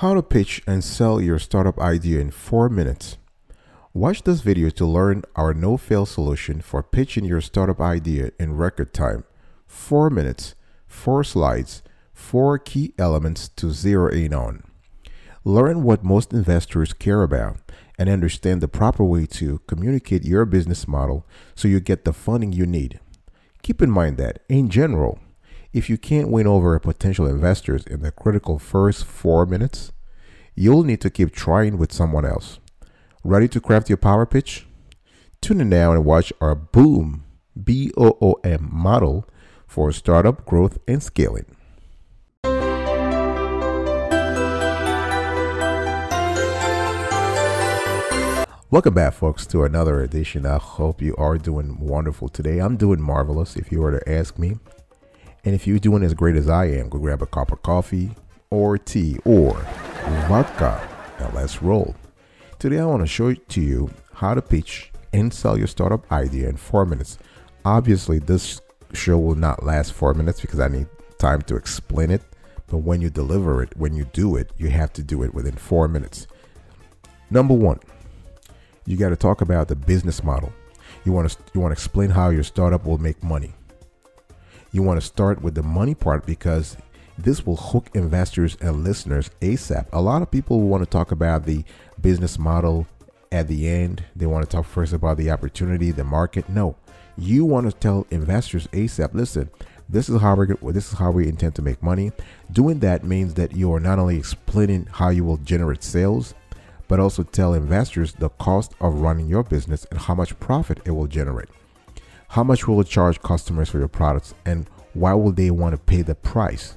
How to pitch and sell your startup idea in 4 minutes. Watch this video to learn our no-fail solution for pitching your startup idea in record time. 4 minutes, 4 slides, 4 key elements to zero in on. Learn what most investors care about and understand the proper way to communicate your business model so you get the funding you need. Keep in mind that, in general, if you can't win over potential investors in the critical first 4 minutes, you'll need to keep trying with someone else. Ready to craft your power pitch? Tune in now and watch our BOOM, B-O-O-M model for startup growth and scaling. Welcome back, folks, to another edition. I hope you are doing wonderful today. I'm doing marvelous, if you were to ask me. And if you're doing as great as I am, go grab a cup of coffee or tea or vodka. Now let's roll. Today I want to show to you how to pitch and sell your startup idea in 4 minutes. Obviously this show will not last 4 minutes because I need time to explain it. But when you deliver it, when you do it, you have to do it within 4 minutes. Number one, you got to talk about the business model. You want to explain how your startup will make money. You want to start with the money part because this will hook investors and listeners ASAP. A lot of people want to talk about the business model at the end. They want to talk first about the opportunity, the market. No, you want to tell investors ASAP, listen, this is how we intend to make money. Doing that means that you are not only explaining how you will generate sales, but also tell investors the cost of running your business and how much profit it will generate. How much will it charge customers for your products and why will they want to pay the price?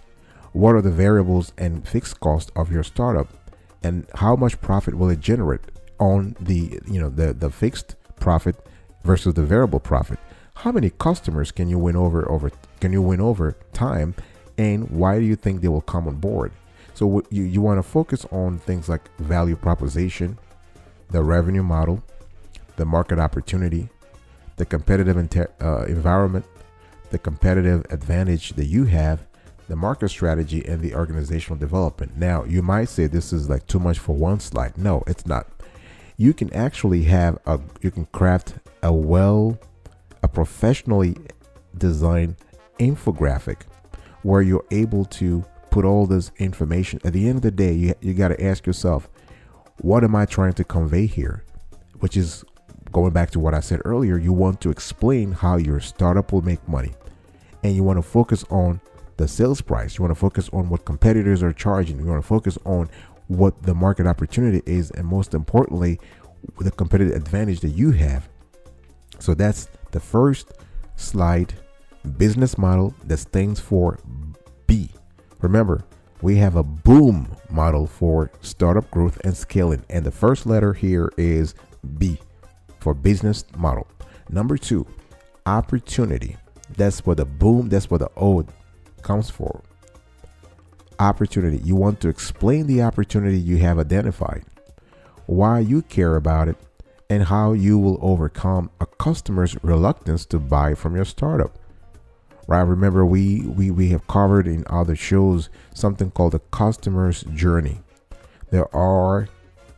What are the variables and fixed costs of your startup and how much profit will it generate on the fixed profit versus the variable profit? How many customers can you win over time and why do you think they will come on board? So you want to focus on things like value proposition, the revenue model, the market opportunity, the competitive environment, the competitive advantage that you have, the market strategy, and the organizational development. Now, you might say this is like too much for one slide. No, it's not. You can actually have a professionally designed infographic where you're able to put all this information. At the end of the day, you got to ask yourself, what am I trying to convey here? Which is going back to what I said earlier, you want to explain how your startup will make money and you want to focus on the sales price. You want to focus on what competitors are charging. You want to focus on what the market opportunity is and most importantly, the competitive advantage that you have. So that's the first slide, business model, that stands for B. Remember, we have a BOOM model for startup growth and scaling. And the first letter here is B. For business model. Number two, opportunity. That's what the BOOM, that's what the O comes for. Opportunity. You want to explain the opportunity you have identified, why you care about it, and how you will overcome a customer's reluctance to buy from your startup. Right? Remember, we have covered in other shows something called the customer's journey. There are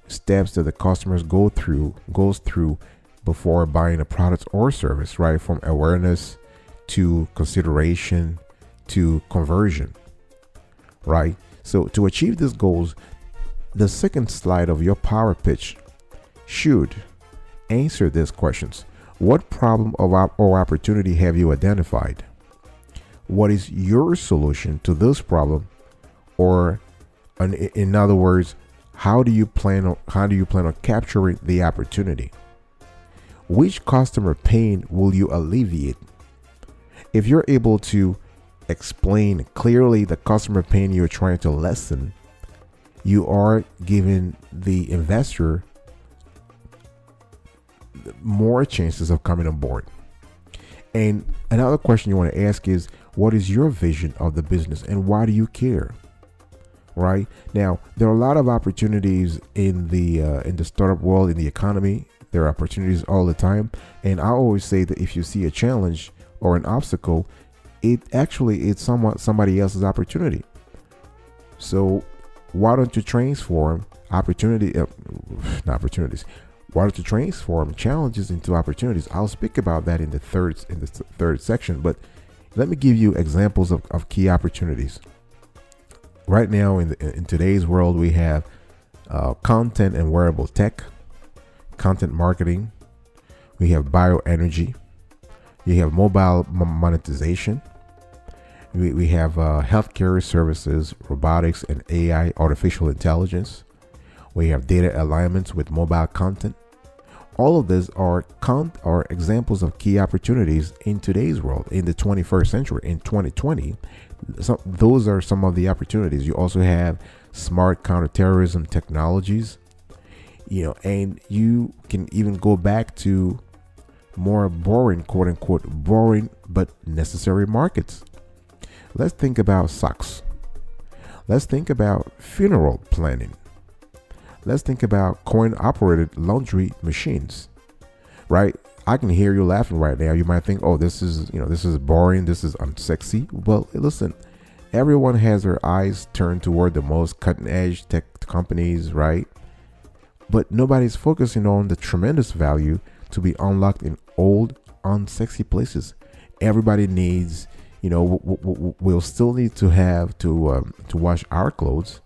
steps that the customers goes through before buying a product or service, right? From awareness to consideration to conversion, right? So to achieve these goals, the second slide of your power pitch should answer these questions. What problem or opportunity have you identified? What is your solution to this problem? Or in other words, how do you plan on capturing the opportunity? Which customer pain will you alleviate? If you're able to explain clearly the customer pain you're trying to lessen, you are giving the investor more chances of coming on board. And another question you want to ask is, what is your vision of the business and why do you care? Right now, there are a lot of opportunities in the startup world, in the economy. There are opportunities all the time, and I always say that if you see a challenge or an obstacle, it actually is somebody else's opportunity. So Why don't you transform challenges into opportunities? I'll speak about that in the third section, but let me give you examples of key opportunities. Right now in today's world, we have content and wearable tech, content marketing, we have bioenergy, you have mobile monetization, we have healthcare services, robotics and AI, artificial intelligence. We have data alignments with mobile content. All of these are examples of key opportunities in today's world, in the 21st century, in 2020. Those are some of the opportunities. You also have smart counterterrorism technologies, and you can even go back to more boring, quote unquote, boring but necessary markets. Let's think about socks. Let's think about funeral planning. Let's think about coin-operated laundry machines, right? I can hear you laughing right now. You might think, oh, this is, this is boring. This is unsexy. Well, listen, everyone has their eyes turned toward the most cutting-edge tech companies, right? But nobody's focusing on the tremendous value to be unlocked in old, unsexy places. Everybody needs, we'll still need to have to wash our clothes.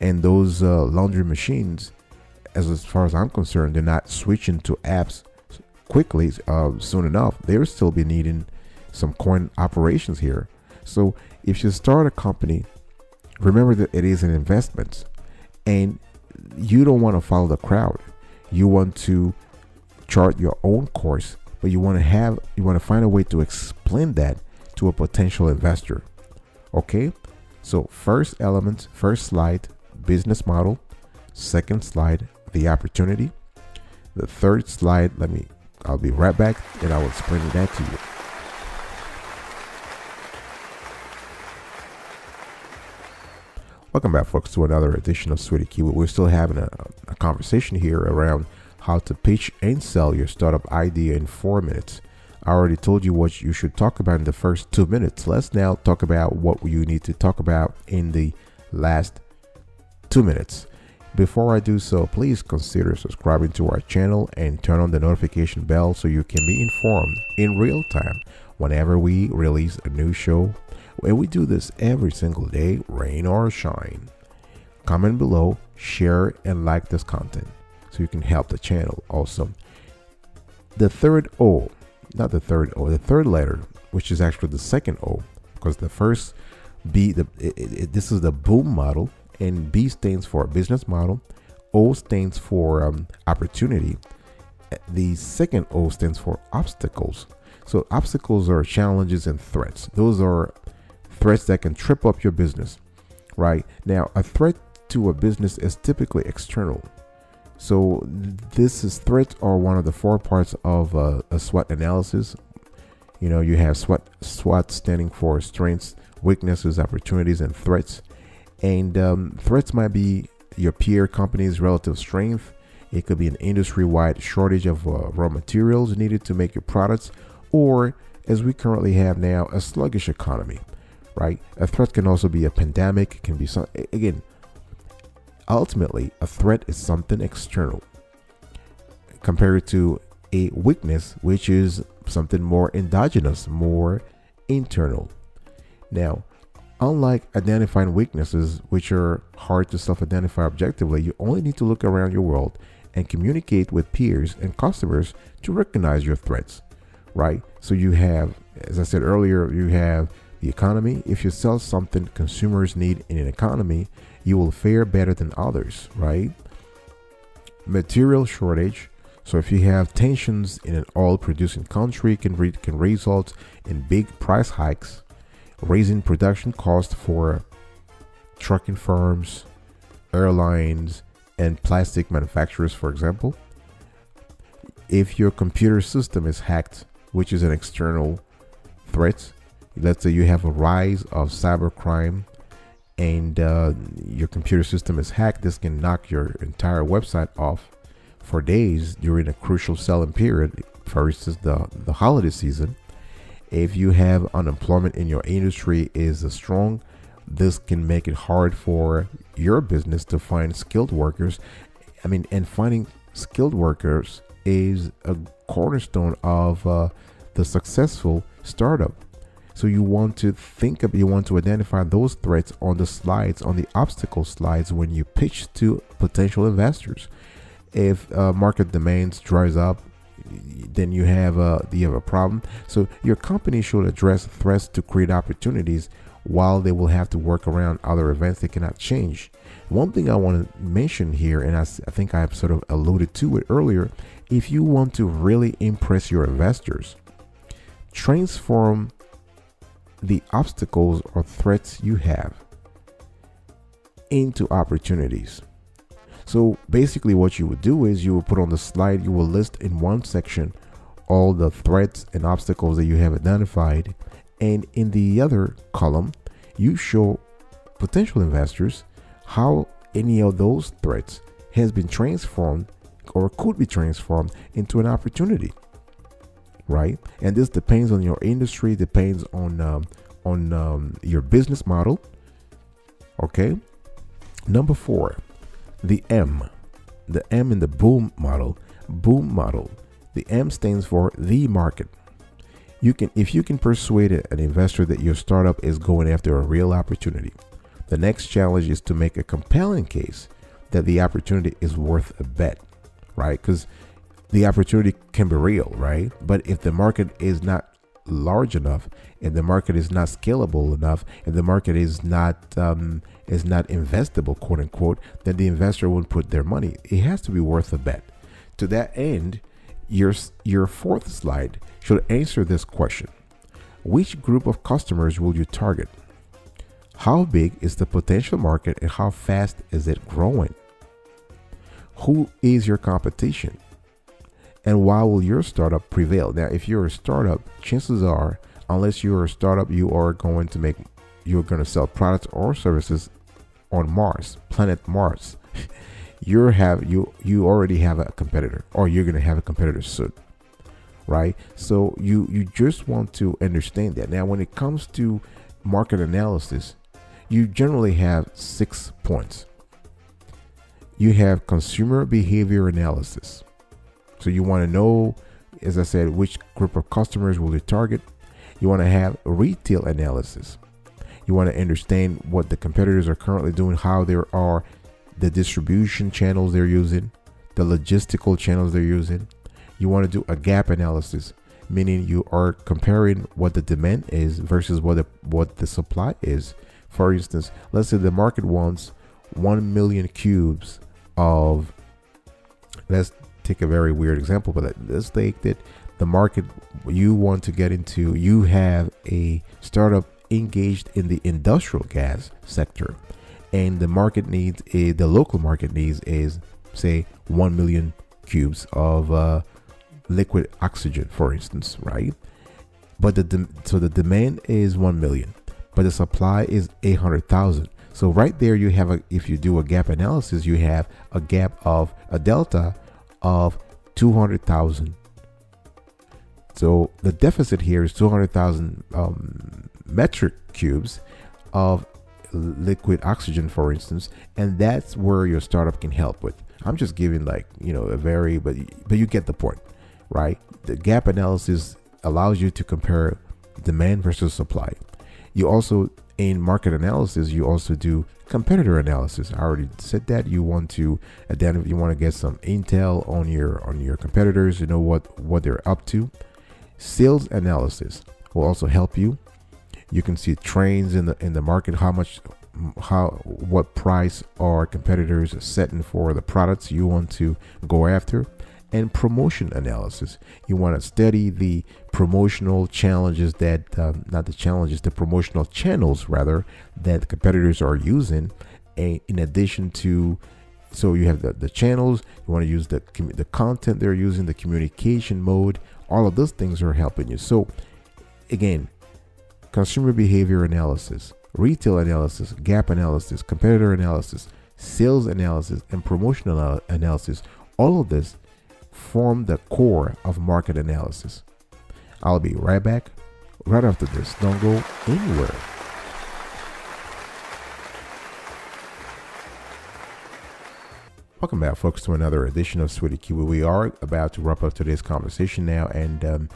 And those laundry machines, as far as I'm concerned, they're not switching to apps quickly soon enough. They'll still be needing some coin operations here. So if you start a company, remember that it is an investment, and you don't want to follow the crowd. You want to chart your own course, but you want to find a way to explain that to a potential investor. Okay, so first element, first slide, business model. Second slide, the opportunity. The third slide, I'll be right back and I will explain that to you. Welcome back, folks, to another edition of Sweetie Keyword. We're still having a conversation here around how to pitch and sell your startup idea in 4 minutes. I already told you what you should talk about in the first 2 minutes. Let's now talk about what you need to talk about in the last 2 minutes. Before I do so, please consider subscribing to our channel and turn on the notification bell so you can be informed in real time whenever we release a new show. And we do this every single day, rain or shine. Comment below, share and like this content so you can help the channel also. The third letter, which is actually the second O, because the first B, this is the BOOM model. And B stands for business model, O stands for opportunity, the second O stands for obstacles. So obstacles are challenges and threats. Those are threats that can trip up your business. Right now, a threat to a business is typically external. So this is threats are one of the 4 parts of a SWOT analysis. You have SWOT standing for strengths, weaknesses, opportunities, and threats. And threats might be your peer company's relative strength. It could be an industry-wide shortage of raw materials needed to make your products, or as we currently have now, a sluggish economy, right? A threat can also be a pandemic. It can be something, again, ultimately a threat is something external compared to a weakness, which is something more endogenous, more internal. Now, unlike identifying weaknesses, which are hard to self-identify objectively, you only need to look around your world and communicate with peers and customers to recognize your threats, right? So you have, as I said earlier, you have the economy. If you sell something consumers need in an economy, you will fare better than others, right? Material shortage. So if you have tensions in an oil-producing country, can result in big price hikes, raising production costs for trucking firms, airlines, and plastic manufacturers, for example. If your computer system is hacked, which is an external threat, let's say you have a rise of cybercrime and your computer system is hacked, this can knock your entire website off for days during a crucial selling period, for instance, the holiday season. If you have unemployment in your industry is strong, This can make it hard for your business to find skilled workers. I mean, and finding skilled workers is a cornerstone of the successful startup. So you want to think of, you want to identify those threats on the slides, on the obstacle slides when you pitch to potential investors. If market demands dries up, then you have a problem. So your company should address threats to create opportunities, while they will have to work around other events they cannot change. One thing I want to mention here, and I think I've sort of alluded to it earlier, if you want to really impress your investors, transform the obstacles or threats you have into opportunities. So basically what you would do is you will put on the slide, you will list in one section all the threats and obstacles that you have identified, and in the other column, you show potential investors how any of those threats has been transformed or could be transformed into an opportunity, right? And this depends on your industry, depends on your business model, okay? Number four, the M in the BOOM model, the M stands for the market. You can, if you can persuade an investor that your startup is going after a real opportunity, the next challenge is to make a compelling case that the opportunity is worth a bet, right? Because the opportunity can be real, right? But if the market is not large enough, if the market is not scalable enough, if the market is not investable, quote unquote, then the investor won't put their money. It has to be worth a bet. To that end, your fourth slide should answer this question. Which group of customers will you target? How big is the potential market and how fast is it growing? Who is your competition? And why will your startup prevail? Now, if you're a startup, chances are, unless you're a startup, you are going to make, you're going to sell products or services on Mars, planet Mars. you already have a competitor, or you're going to have a competitor soon, right? So you just want to understand that. Now, when it comes to market analysis, you generally have 6 points. You have consumer behavior analysis. So you want to know, as I said, which group of customers will you target? You want to have retail analysis. You want to understand what the competitors are currently doing, how they are, the distribution channels they're using, the logistical channels they're using. You want to do a gap analysis, meaning you are comparing what the demand is versus what the supply is. For instance, let's say the market wants 1 million cubes of, let's take a very weird example, but let's take that the market you want to get into, you have a startup engaged in the industrial gas sector, and the market needs, the local market needs is, say, 1 million cubes of liquid oxygen, for instance, right? But so the demand is 1 million, but the supply is 800,000. So right there, you have a, if you do a gap analysis, you have a gap of a delta of 200,000. So the deficit here is 200,000 metric cubes of liquid oxygen, for instance, and that's where your startup can help with. I'm just giving, like, you know, a very, but you get the point, right? The gap analysis allows you to compare demand versus supply. You also, in market analysis, you also do competitor analysis. I already said that you want to identify, you want to get some intel on your competitors, you know, what they're up to. Sales analysis will also help you. You can see trends in the market, what price are competitors setting for the products you want to go after. And promotion analysis, you want to study the promotional challenges that the promotional channels rather that competitors are using, and in addition to, so you have the channels, you want to use the content they're using, the communication mode, all of those things are helping you. So again, consumer behavior analysis, retail analysis, gap analysis, competitor analysis, sales analysis, and promotional analysis, all of this form the core of market analysis. I'll be right back right after this. Don't go anywhere. Welcome back, folks, to another edition of SWOT IQ, where we are about to wrap up today's conversation now. And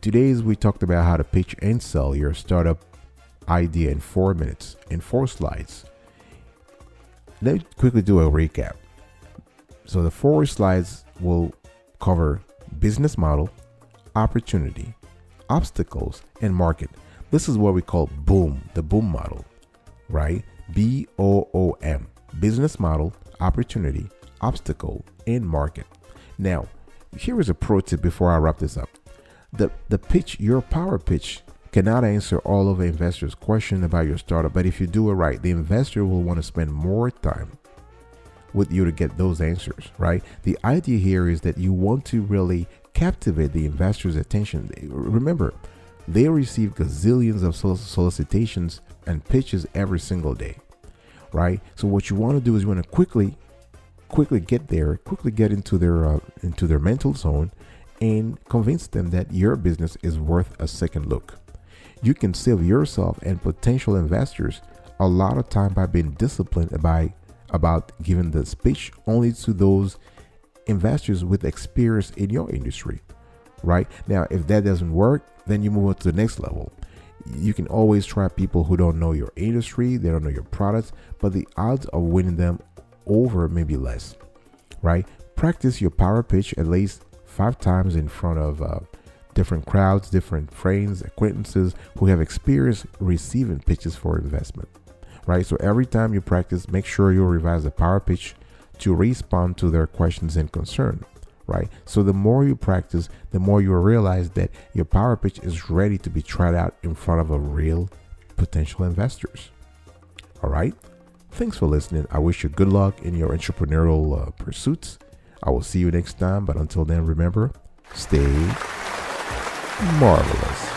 today's we talked about how to pitch and sell your startup idea in 4 minutes, in 4 slides. Let me quickly do a recap. So the 4 slides will cover business model, opportunity, obstacles, and market. This is what we call BOOM, the BOOM model, right? B-O-O-M, business model, opportunity, obstacle, and market. Now, here is a pro tip before I wrap this up. The pitch, your power pitch, cannot answer all of the investors' question about your startup, but if you do it right, the investor will want to spend more time with you to get those answers, right? The idea here is that you want to really captivate the investor's attention. Remember, they receive gazillions of solicitations and pitches every single day, right? So what you want to do is you want to quickly get there, quickly get into their mental zone, and convince them that your business is worth a second look. You can save yourself and potential investors a lot of time by being disciplined about giving the pitch only to those investors with experience in your industry, right? Now, if that doesn't work, then you move on to the next level. You can always try people who don't know your industry, they don't know your products, but the odds of winning them over may be less, right? Practice your power pitch at least 5 times in front of different crowds, different friends, acquaintances who have experience receiving pitches for investment, right? So every time you practice, make sure you revise the power pitch to respond to their questions and concern, right? So the more you practice, the more you realize that your power pitch is ready to be tried out in front of a real potential investors. All right. Thanks for listening. I wish you good luck in your entrepreneurial pursuits. I will see you next time, but until then, remember, stay marvelous.